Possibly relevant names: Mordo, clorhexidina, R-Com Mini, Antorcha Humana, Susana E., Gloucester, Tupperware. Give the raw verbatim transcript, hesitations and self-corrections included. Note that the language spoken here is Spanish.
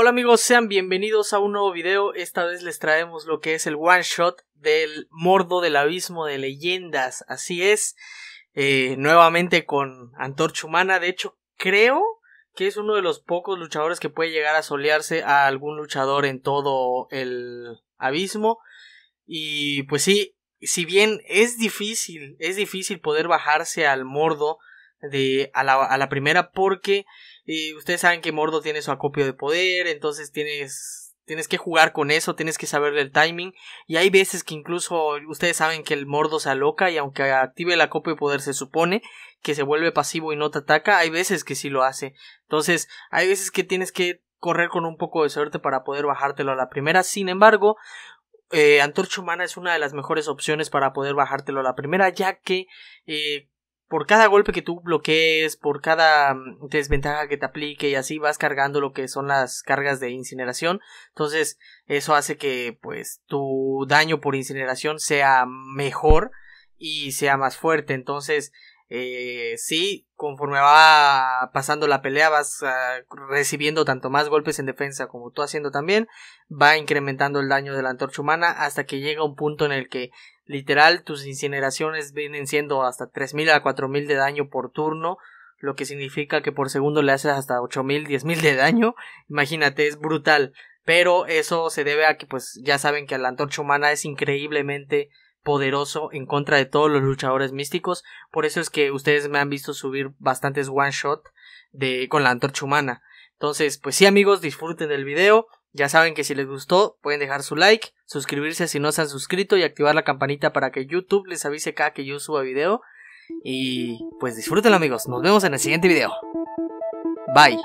Hola amigos, sean bienvenidos a un nuevo video. Esta vez les traemos lo que es el one shot del Mordo del Abismo de Leyendas. Así es, eh, nuevamente con Antorcha Humana. De hecho, creo que es uno de los pocos luchadores que puede llegar a solearse a algún luchador en todo el abismo. Y pues sí, si bien es difícil, es difícil poder bajarse al Mordo de, a, la, a la primera porque... Y ustedes saben que Mordo tiene su acopio de poder, entonces tienes, tienes que jugar con eso, tienes que saberle el timing. Y hay veces que incluso ustedes saben que el Mordo se aloca y aunque active el acopio de poder se supone que se vuelve pasivo y no te ataca, hay veces que sí lo hace. Entonces hay veces que tienes que correr con un poco de suerte para poder bajártelo a la primera. Sin embargo, eh, Antorcha Humana es una de las mejores opciones para poder bajártelo a la primera, ya que... Eh, por cada golpe que tú bloquees, por cada desventaja que te aplique y así vas cargando lo que son las cargas de incineración. Entonces eso hace que pues tu daño por incineración sea mejor y sea más fuerte. Entonces eh, sí, conforme va pasando la pelea vas uh, recibiendo tanto más golpes en defensa como tú haciendo también. Va incrementando el daño de la Antorcha Humana hasta que llega un punto en el que... literal, tus incineraciones vienen siendo hasta tres mil a cuatro mil de daño por turno, lo que significa que por segundo le haces hasta ocho mil, diez mil de daño. Imagínate, es brutal. Pero eso se debe a que, pues, ya saben que la Antorcha Humana es increíblemente poderoso en contra de todos los luchadores místicos. Por eso es que ustedes me han visto subir bastantes one shot de, con la Antorcha Humana. Entonces, pues sí, amigos, disfruten del video. Ya saben que si les gustó pueden dejar su like, suscribirse si no se han suscrito y activar la campanita para que YouTube les avise cada que yo suba video. Y pues disfrútenlo amigos, nos vemos en el siguiente video. Bye.